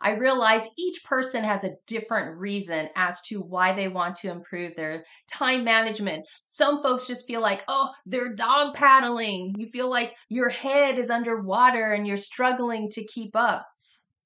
I realize each person has a different reason as to why they want to improve their time management. Some folks just feel like, oh, they're dog paddling. You feel like your head is underwater and you're struggling to keep up.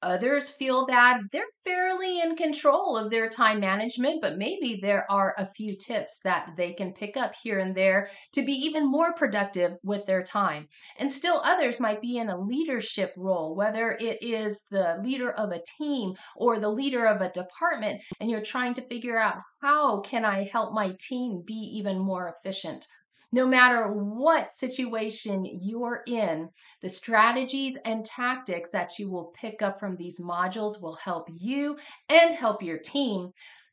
Others feel that they're fairly in control of their time management, but maybe there are a few tips that they can pick up here and there to be even more productive with their time. And still others might be in a leadership role, whether it is the leader of a team or the leader of a department, and you're trying to figure out, how can I help my team be even more efficient? No matter what situation you're in, the strategies and tactics that you will pick up from these modules will help you and help your team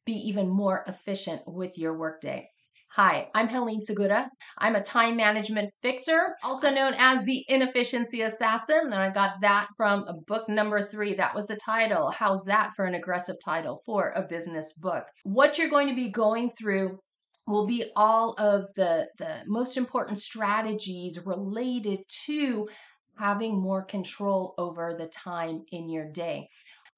be even more efficient with your workday. Hi, I'm Helene Segura. I'm a time management fixer, also known as the inefficiency assassin. And I got that from book number 3. That was the title. How's that for an aggressive title for a business book? What you're going to be going through will be all of the most important strategies related to having more control over the time in your day.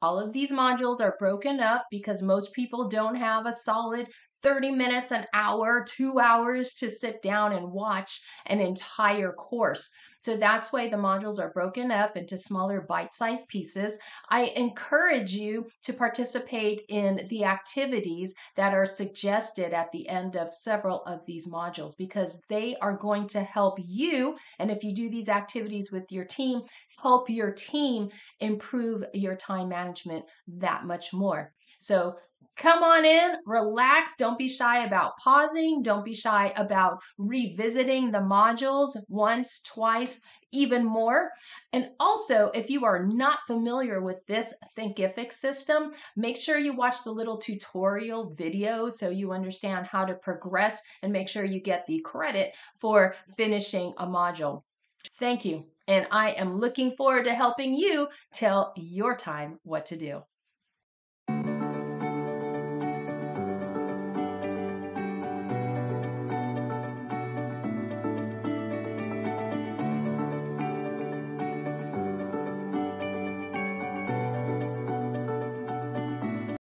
All of these modules are broken up because most people don't have a solid 30 minutes, an hour, 2 hours to sit down and watch an entire course. So that's why the modules are broken up into smaller bite-sized pieces. I encourage you to participate in the activities that are suggested at the end of several of these modules, because they are going to help you, and if you do these activities with your team, help your team improve your time management that much more. So come on in, relax, don't be shy about pausing, don't be shy about revisiting the modules once, twice, even more. And also, if you are not familiar with this Thinkific system, make sure you watch the little tutorial video so you understand how to progress and make sure you get the credit for finishing a module. Thank you, and I am looking forward to helping you tell your time what to do.